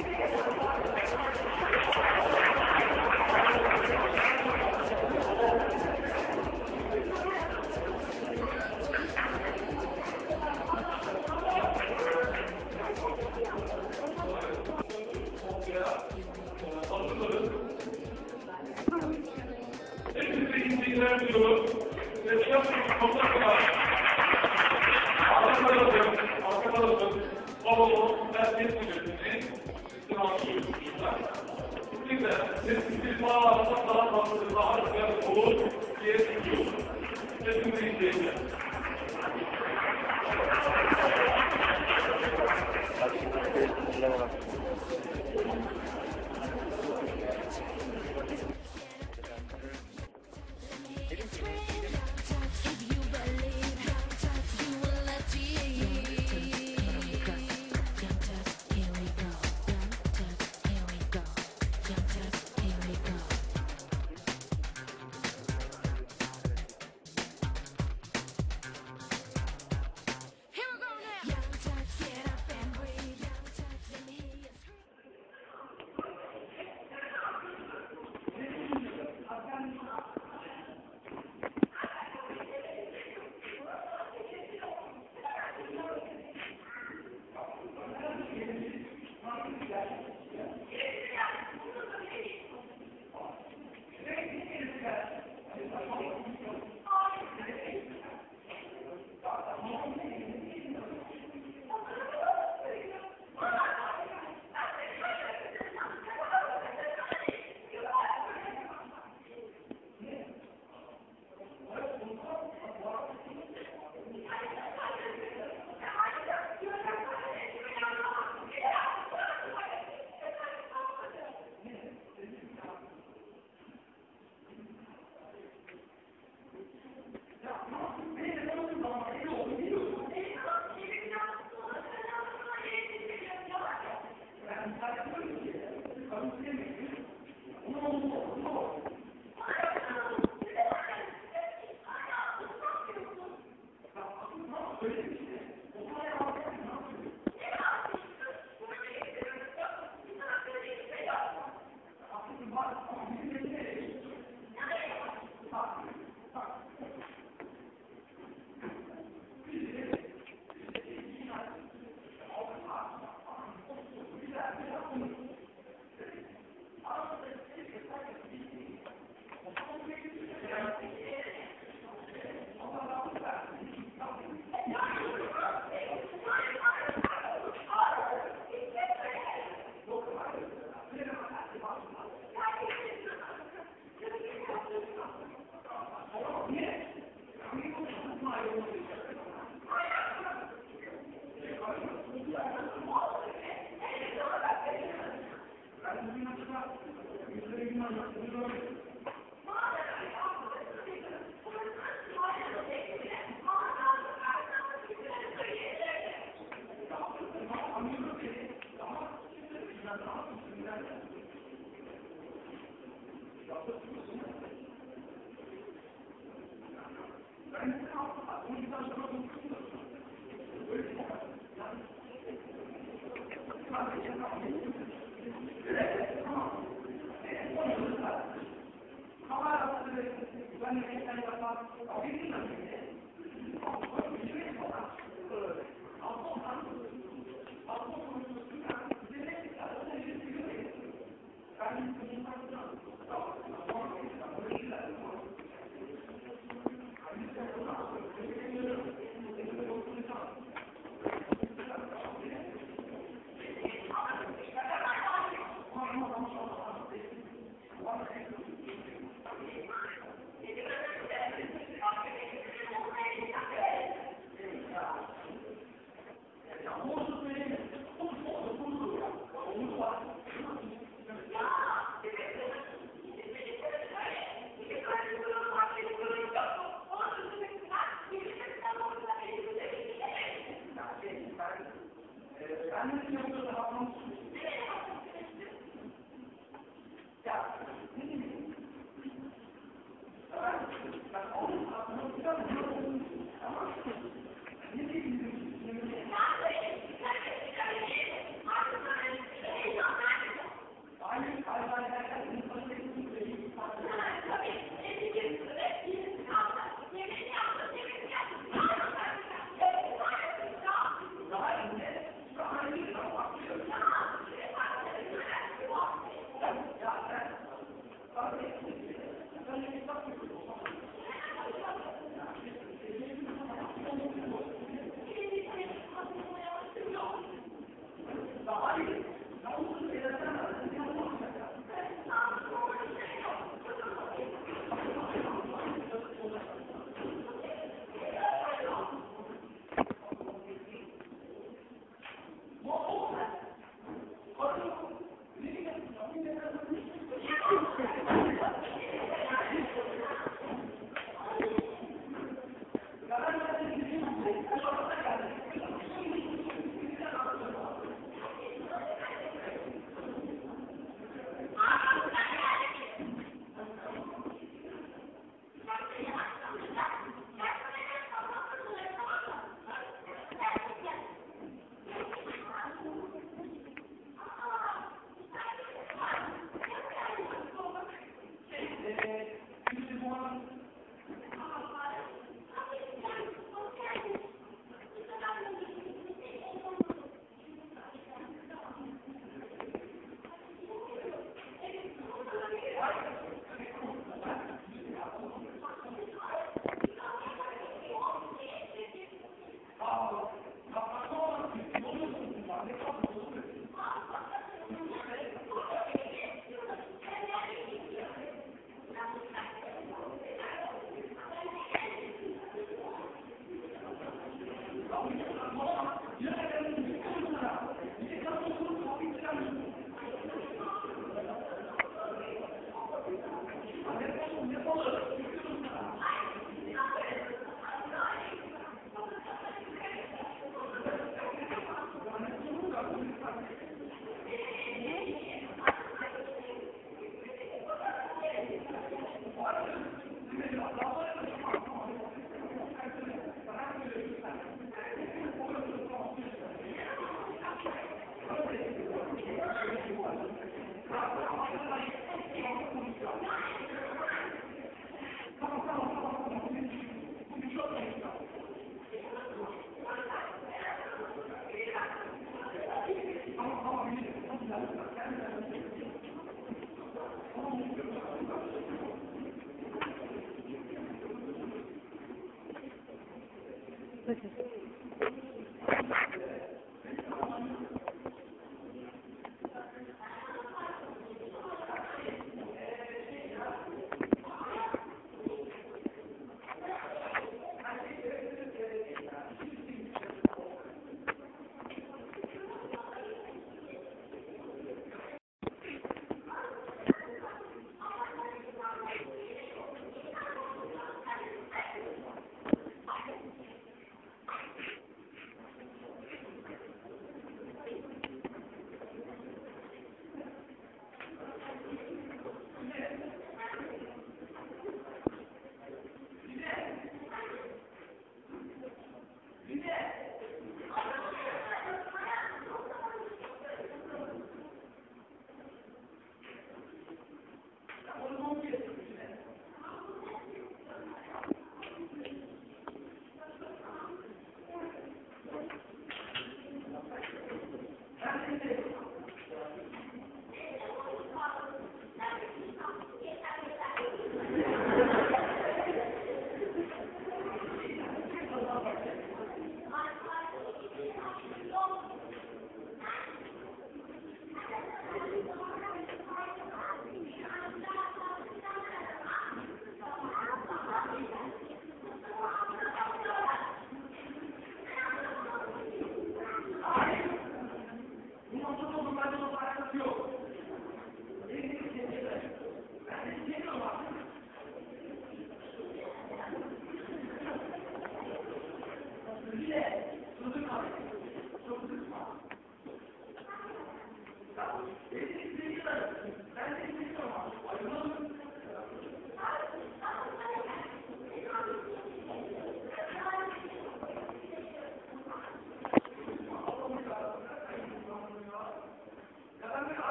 Ray. Thank you.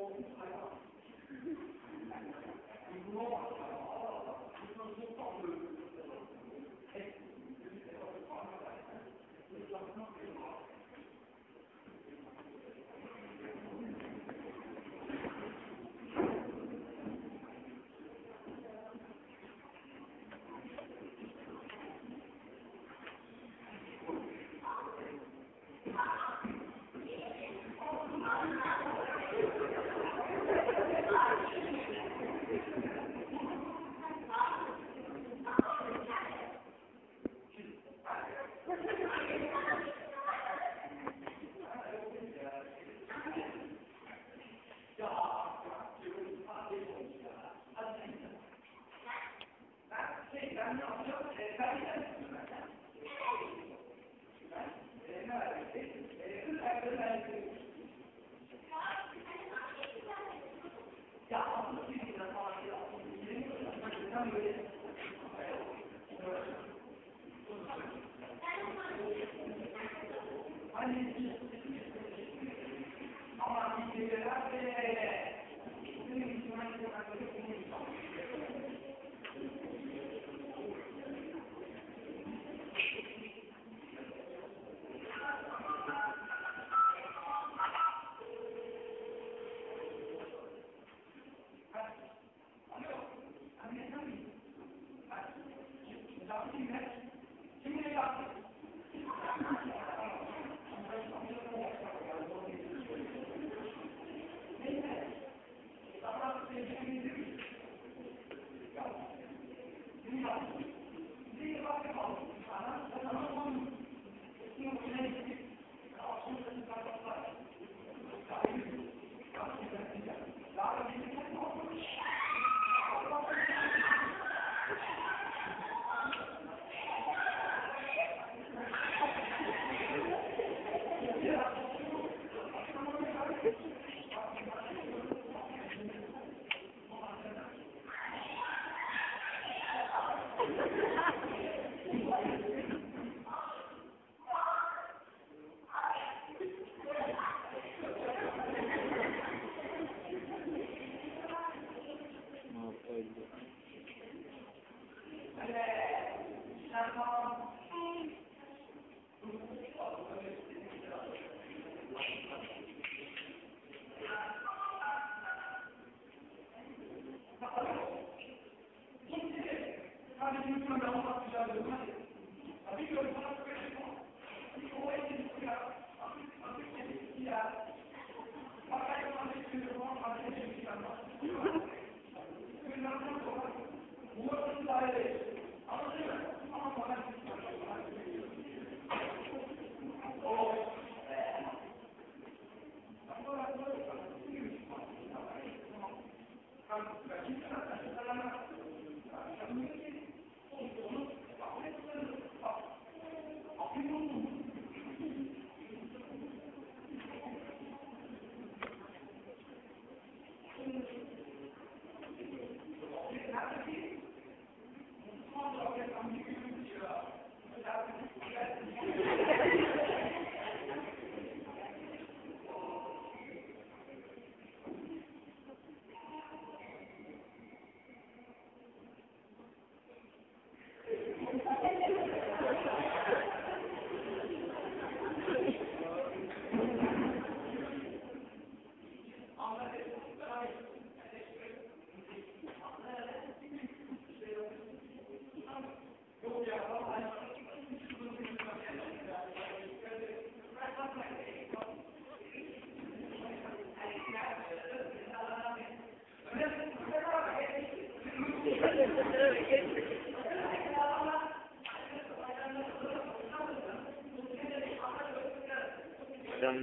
Adam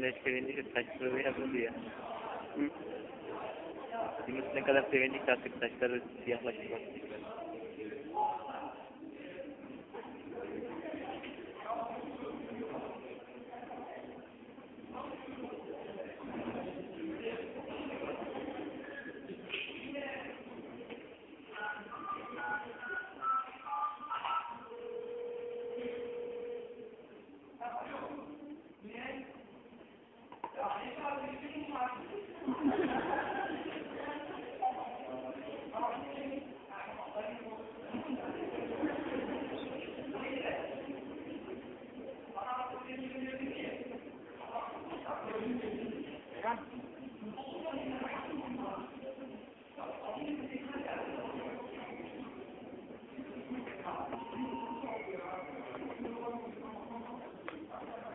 ne sevindiği saçları yapıldı ya. Yunus ne kadar sevindik artık saçları siyahlaştı. Thank you.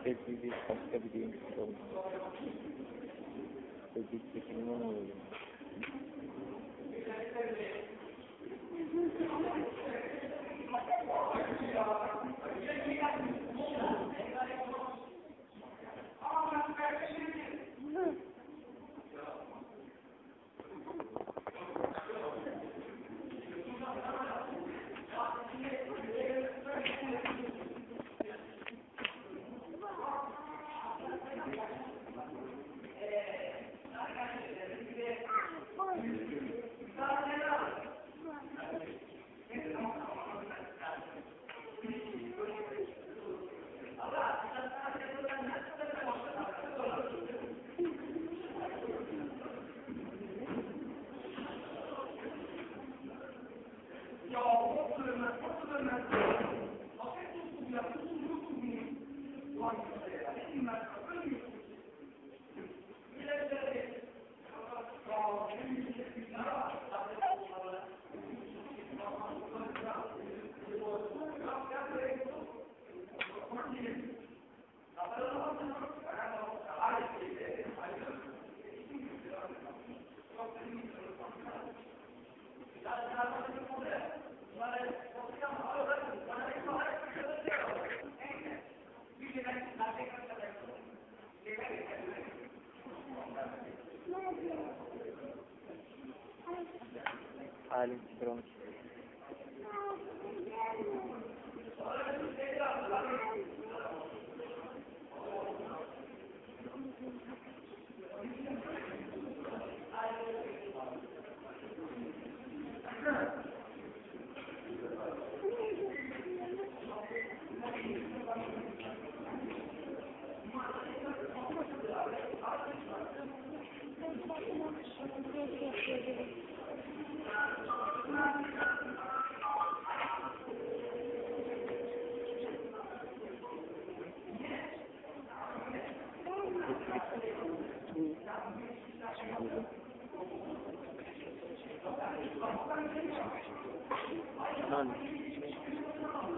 Sevgili başka bir deyim sorun. Sevgili çekimden oluyor. Alim Kıbrıs.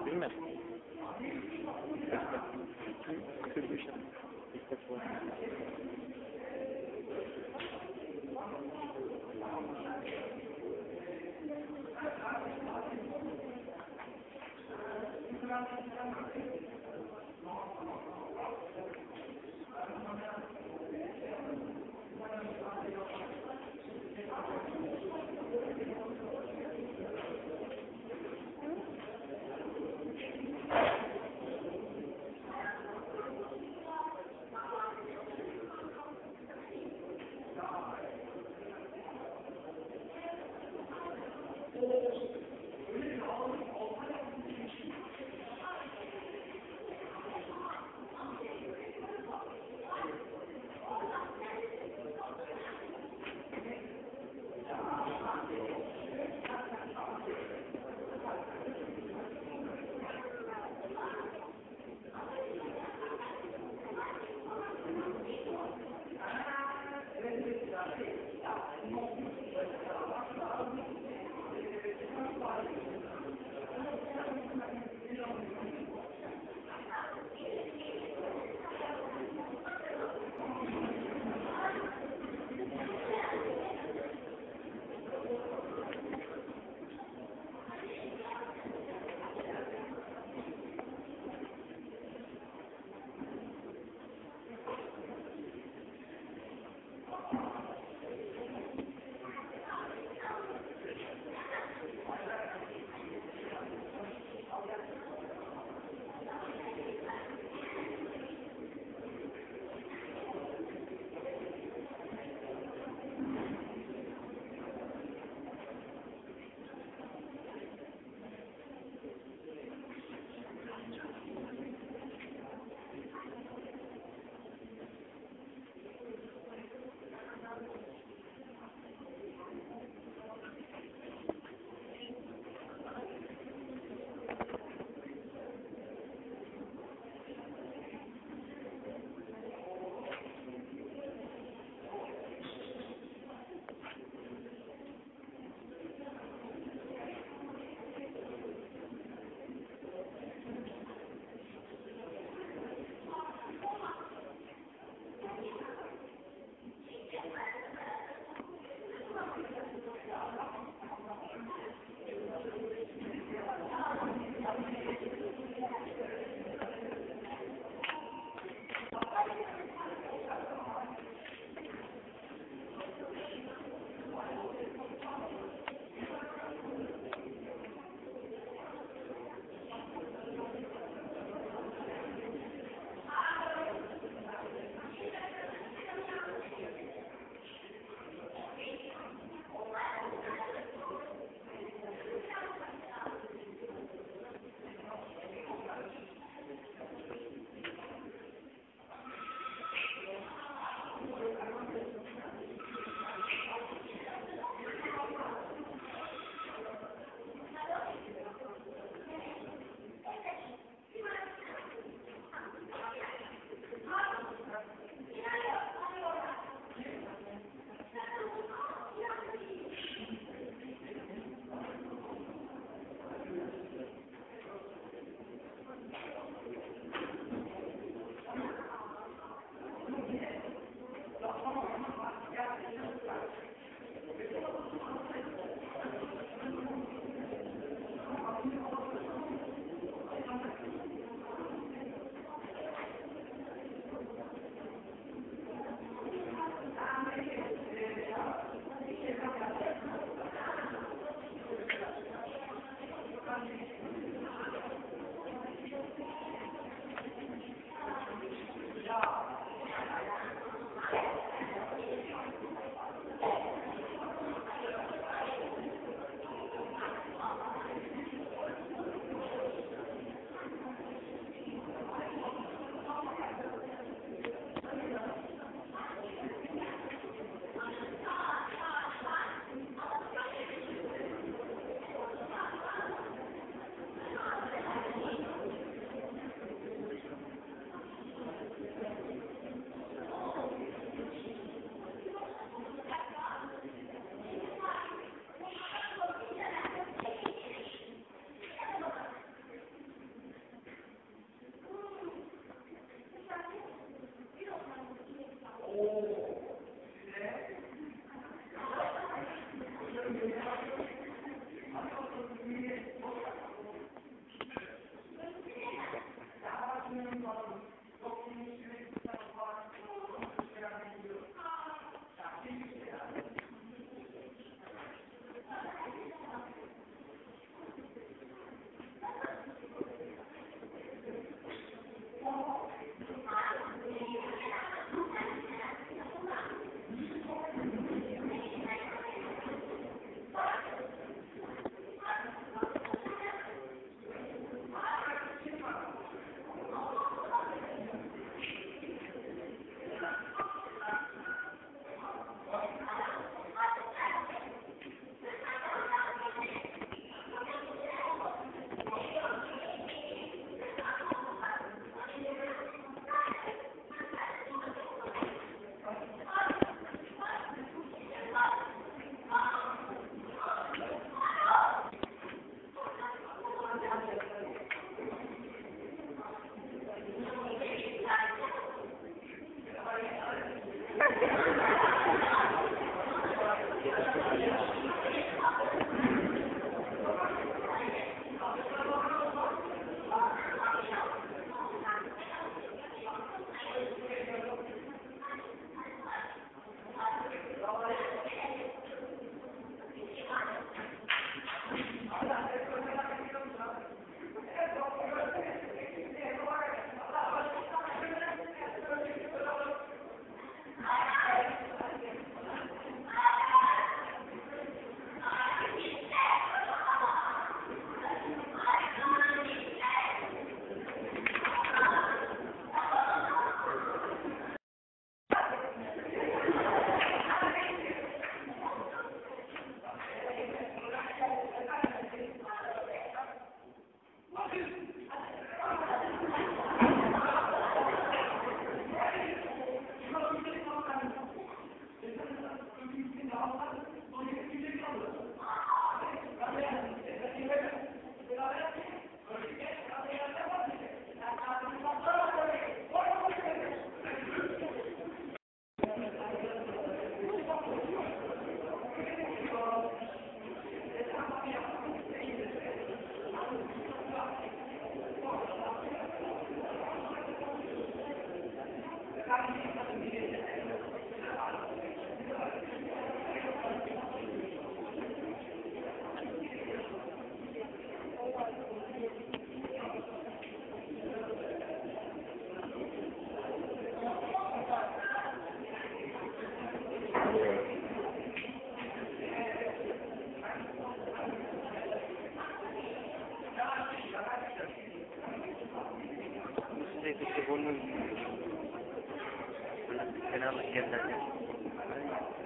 Bilmem.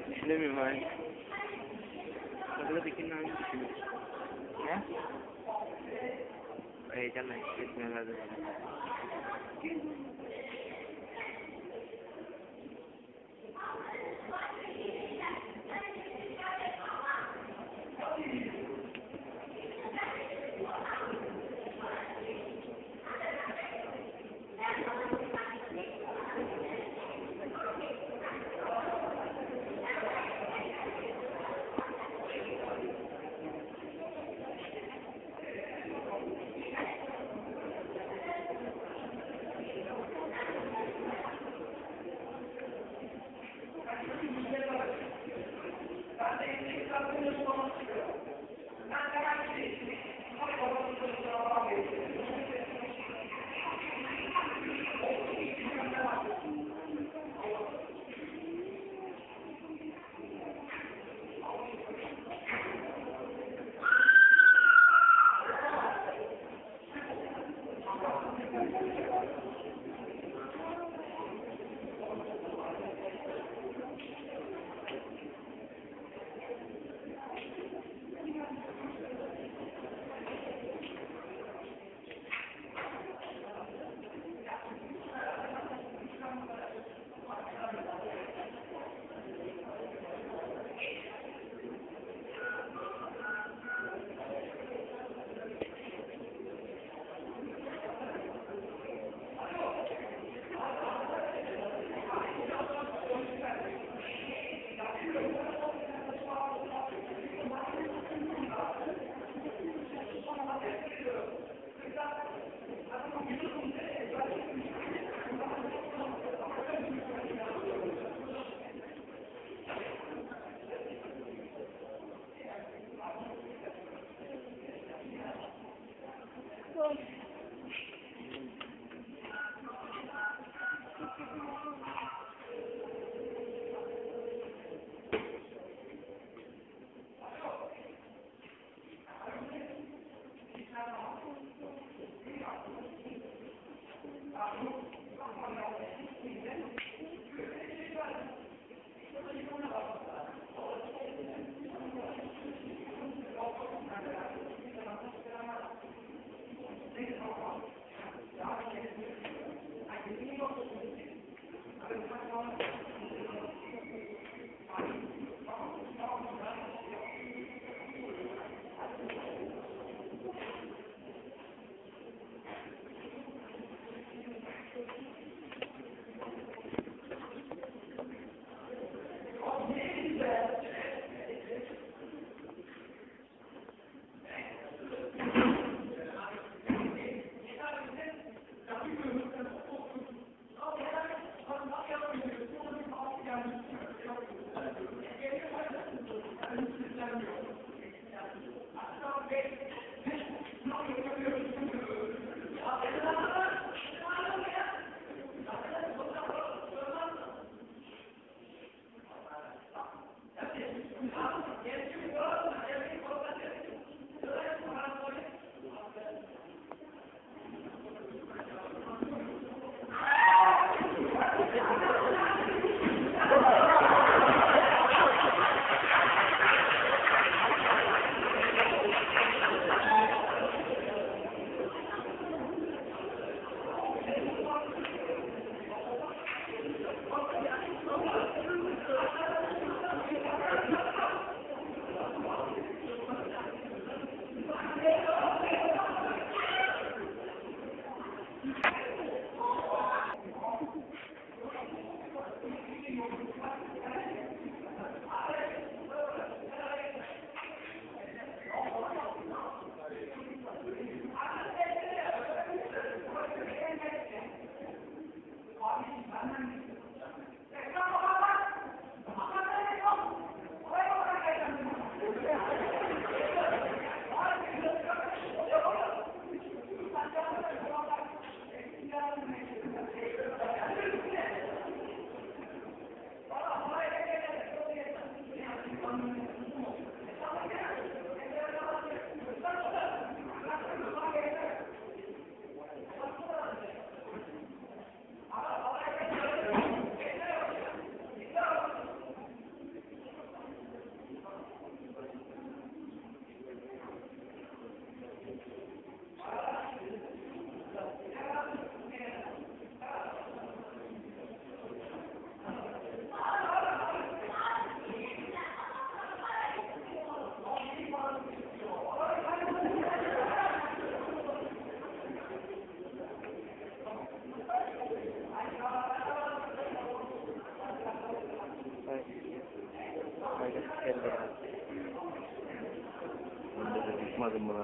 Düşünemiyorum hani. Kadınadakinin aynı düşünüyorsun. Ne? Heyecanla hissetmiyorum herhalde. ayrı elde yani. Düşmadım buna.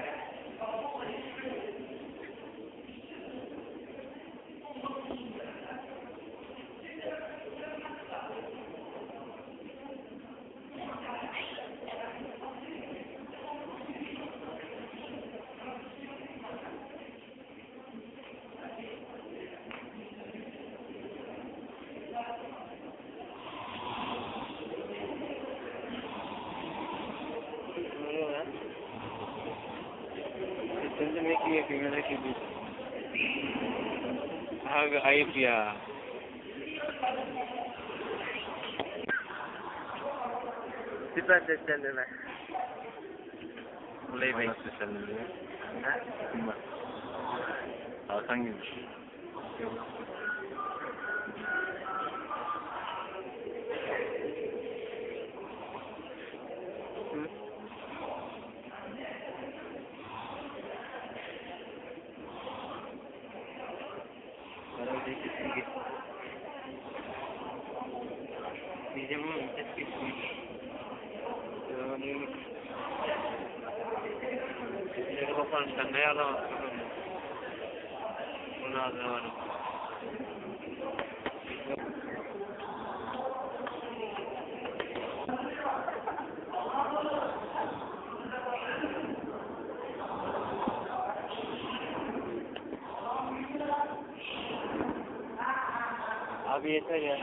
Abi ayıp ya. Süper seslendirme. Playback seslendirme. He? Kim var? Hakan Gümüş. Sen ne yaramazsın? Bunu hazırlanın. Abi yeter ya.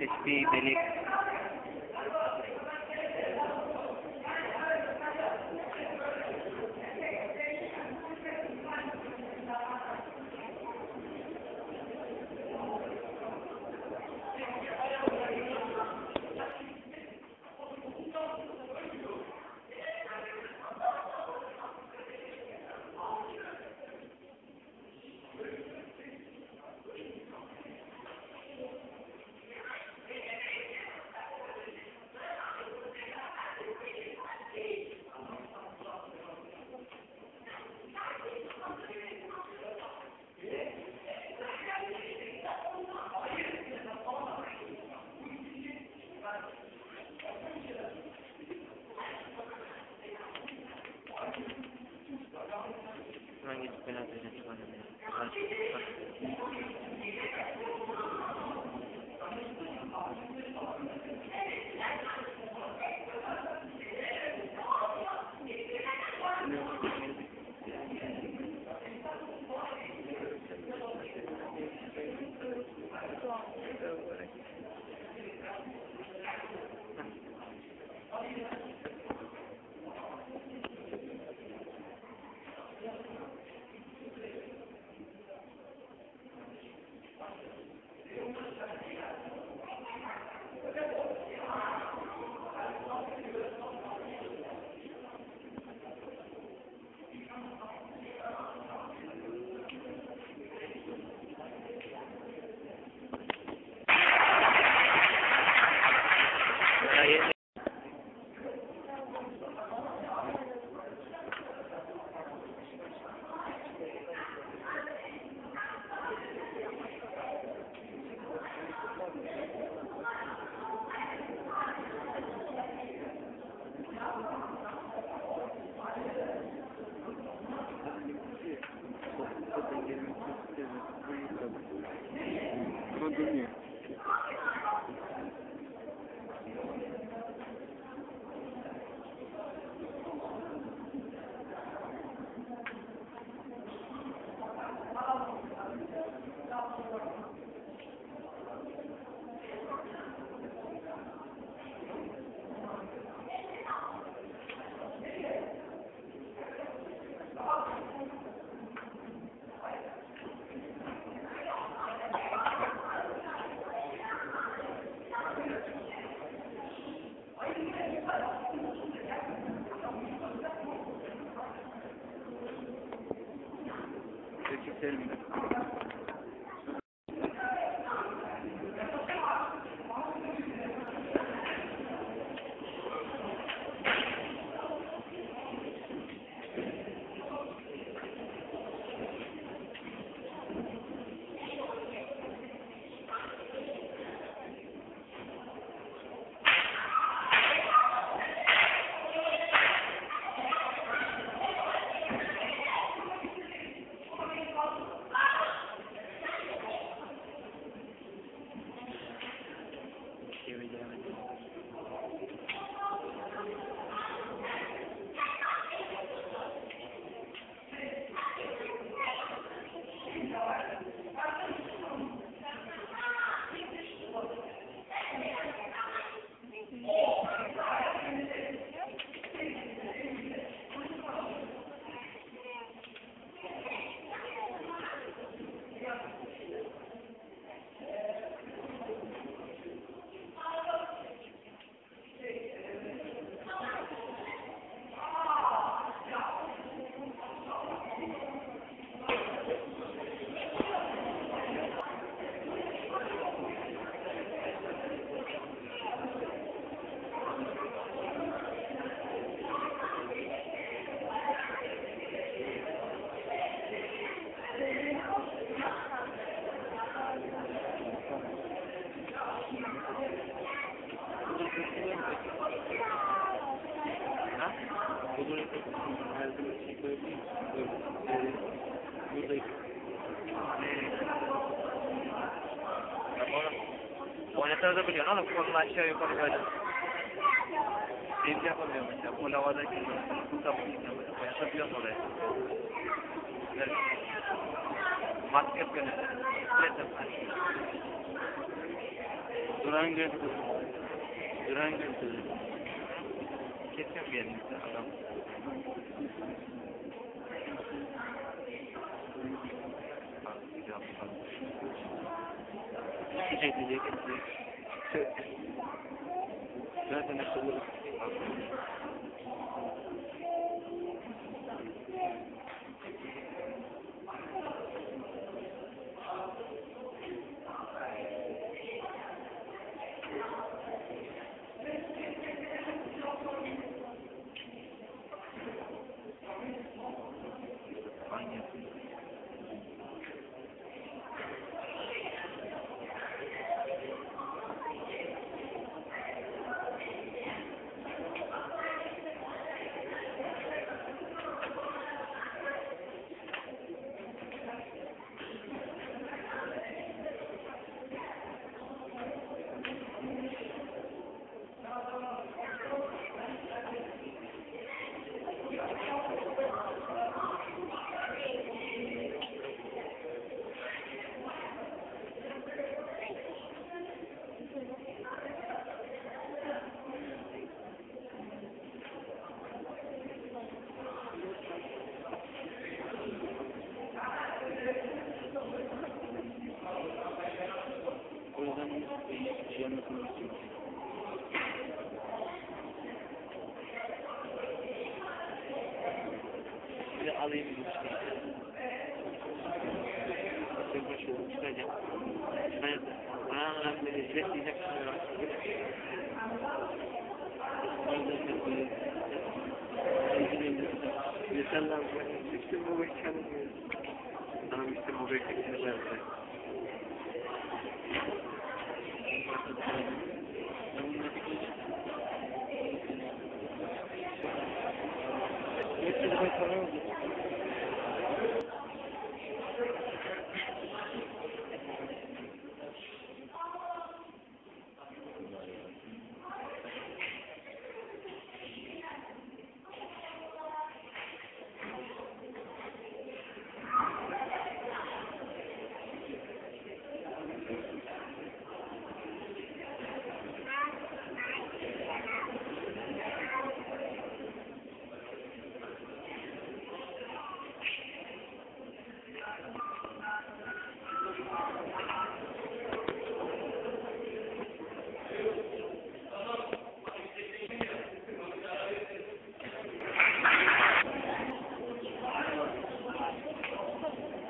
Tesbih delik. Oynatabiliyor. Oğlum kolunu aşağı yukarı böyle. Biz yapamıyorum işte. O lavadaki oynatabiliyor oraya. Evet. Maske yapıyor. Duran gördü. Duran gördü. Kesin bir yerinde adam. Gidecek. Zaten akıllı. alayım işte. Çok başarılı çıkacağım. Bana anlamda hizmet diyecek. İnsanlar işte bu mekanı diyor. Bana işte bu mekanı verdi.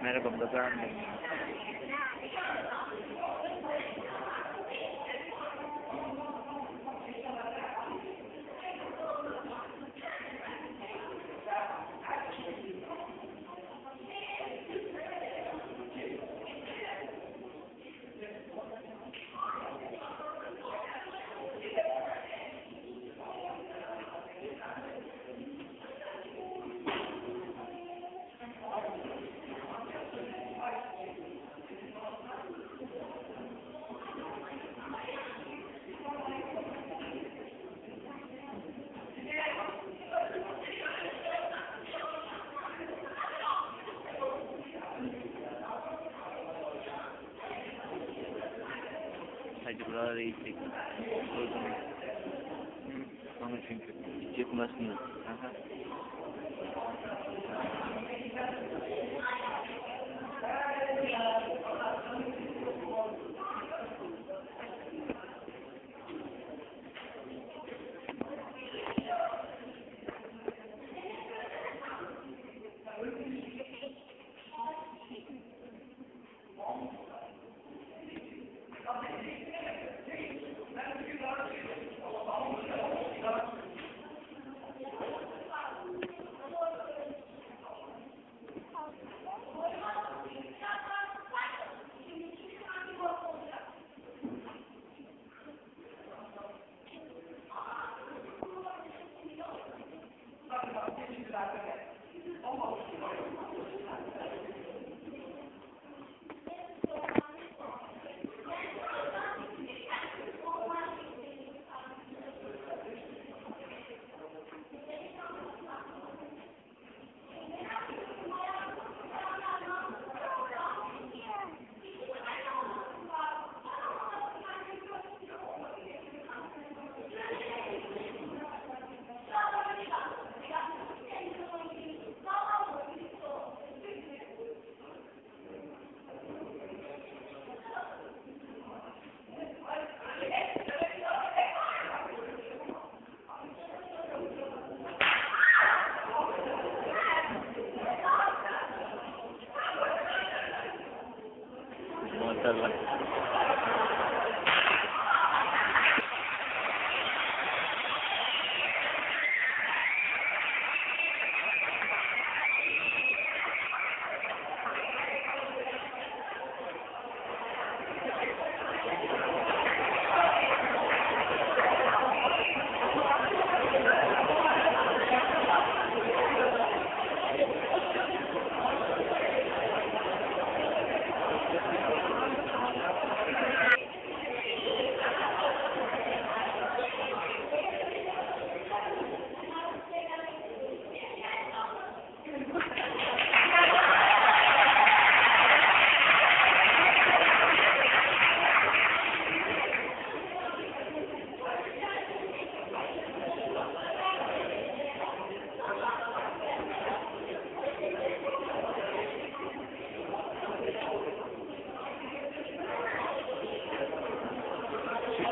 Merhaba Bıdar Bey. Buraları iyi çektim. Onu çünkü çıkmasınız.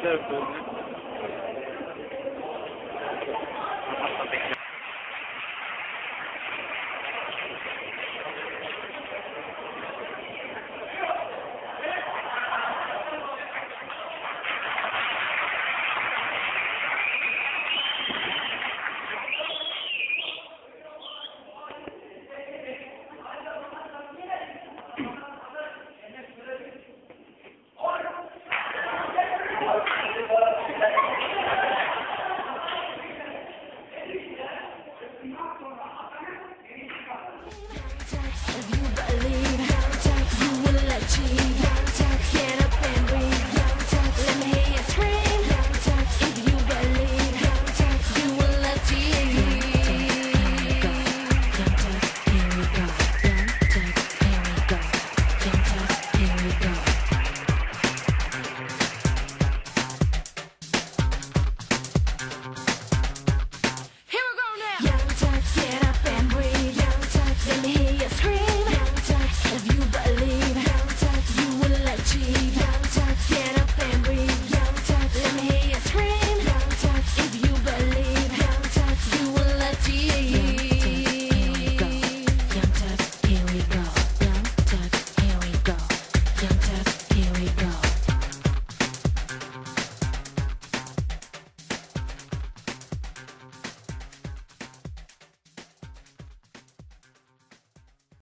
Therefore